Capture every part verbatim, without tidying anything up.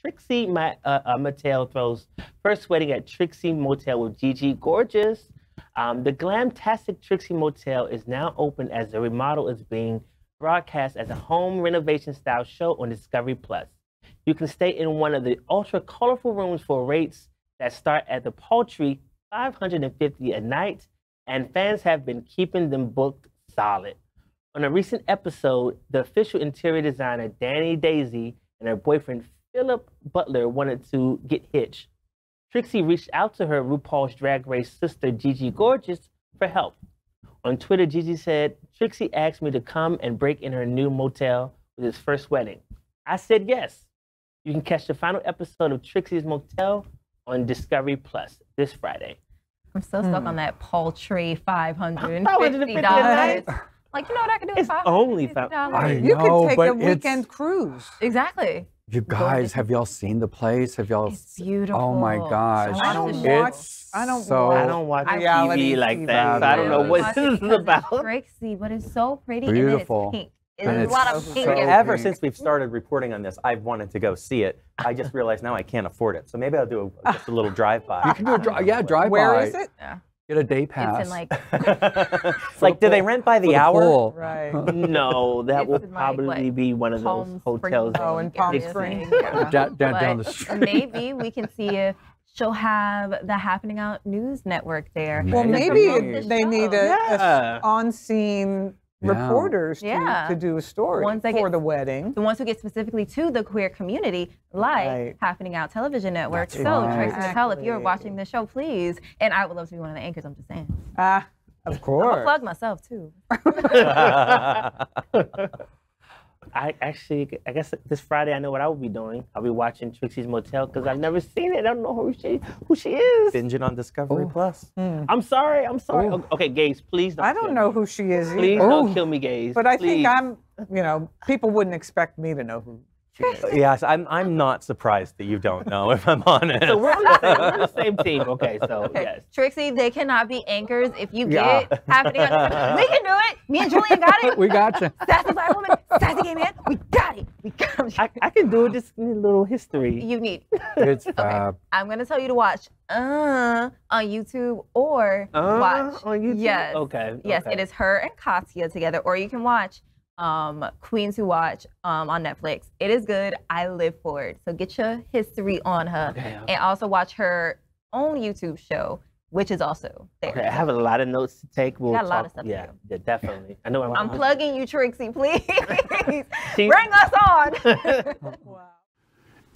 Trixie Ma uh, uh, Mattel throws first wedding at Trixie Motel with Gigi Gorgeous. Um, the glamtastic Trixie Motel is now open as the remodel is being broadcast as a home renovation style show on Discovery plus. You can stay in one of the ultra colorful rooms for rates that start at the paltry five hundred fifty dollars a night, and fans have been keeping them booked solid. On a recent episode, the official interior designer Danny Daisy and her boyfriend Philip Butler wanted to get hitched. Trixie reached out to her RuPaul's Drag Race sister Gigi Gorgeous for help. On Twitter, Gigi said, "Trixie asked me to come and break in her new motel with his first wedding. I said yes." You can catch the final episode of Trixie's Motel on Discovery Plus this Friday. I'm so stuck hmm. on that paltry five hundred fifty dollars. Like, you know what I can do? It's only five hundred fifty dollars. You could take a weekend cruise. Exactly. You guys, have y'all seen the place? Have y'all? It's beautiful. Oh my gosh! I don't it's watch. I don't. So, I don't watch reality T V like T V that. So I don't know what this is about. Trixie, but it's so pretty. Beautiful. And it's pink. There's a lot of pink. So ever pink. Since we've started reporting on this, I've wanted to go see it. I just realized now I can't afford it, so maybe I'll do a, just a little drive by. You can do a drive. Yeah, drive by. Where is it? Yeah. Get a day pass. It's in like, it's like the do pool. They rent by the, the hour? Pool. Right. No, that it's will probably like, be one of those Palm hotels. Oh, in Palm Springs. Yeah. down, down, down the street. Maybe we can see if she'll have the Happening Out News Network there. Well, maybe the they show. Need a, yeah. a on-scene reporters yeah. To, yeah. to do a story the for get, the wedding. The ones who get specifically to the queer community, like right. Happening Out Television Network. That's so, right. Trixie Mattel, exactly. If you're watching the show, please. And I would love to be one of the anchors, I'm just saying. Ah, uh, of course. I'm gonna plug myself, too. I actually, I guess this Friday I know what I will be doing. I'll be watching Trixie's Motel because I've never seen it. I don't know who she who she is. Binging on Discovery Ooh. Plus. Mm. I'm sorry. I'm sorry. Ooh. Okay, gays, please don't I don't know me. Who she is either. Please Ooh. Don't kill me, gays. But I please. Think I'm, you know, people wouldn't expect me to know who she is. Yes, I'm, I'm not surprised that you don't know, if I'm honest. So we're on the same, we're on the same team. Okay, so okay. yes. Trixie, they cannot be anchors if you get yeah. Happening on. We can do it. Me and Julian got it. We got you. That's the black woman. Sassy gay man, we got it. We got it. I, I can do this little history. You need. It's okay. I'm gonna tell you to watch uh, on YouTube or uh, watch on YouTube. Yes. Okay. Yes, okay. It is her and Katya together, or you can watch um, Queens Who Watch um, on Netflix. It is good. I live for it. So get your history on her, okay, okay. and also watch her own YouTube show, which is also there. Okay, I have a lot of notes to take. We'll got a lot talk. Of stuff yeah, to do. Yeah, definitely. I know. I I'm plugging you, Trixie, please. Bring us on. Wow.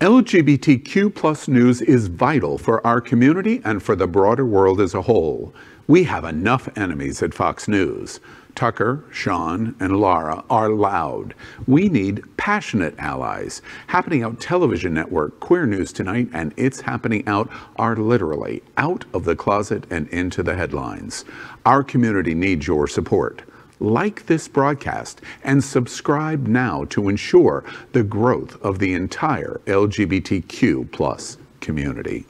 L G B T Q plus news is vital for our community and for the broader world as a whole. We have enough enemies at Fox News. Tucker, Sean, and Lara are loud. We need passionate allies. Happening Out Television Network, Queer News Tonight, and It's Happening Out are literally out of the closet and into the headlines. Our community needs your support. Like this broadcast and subscribe now to ensure the growth of the entire L G B T Q plus community.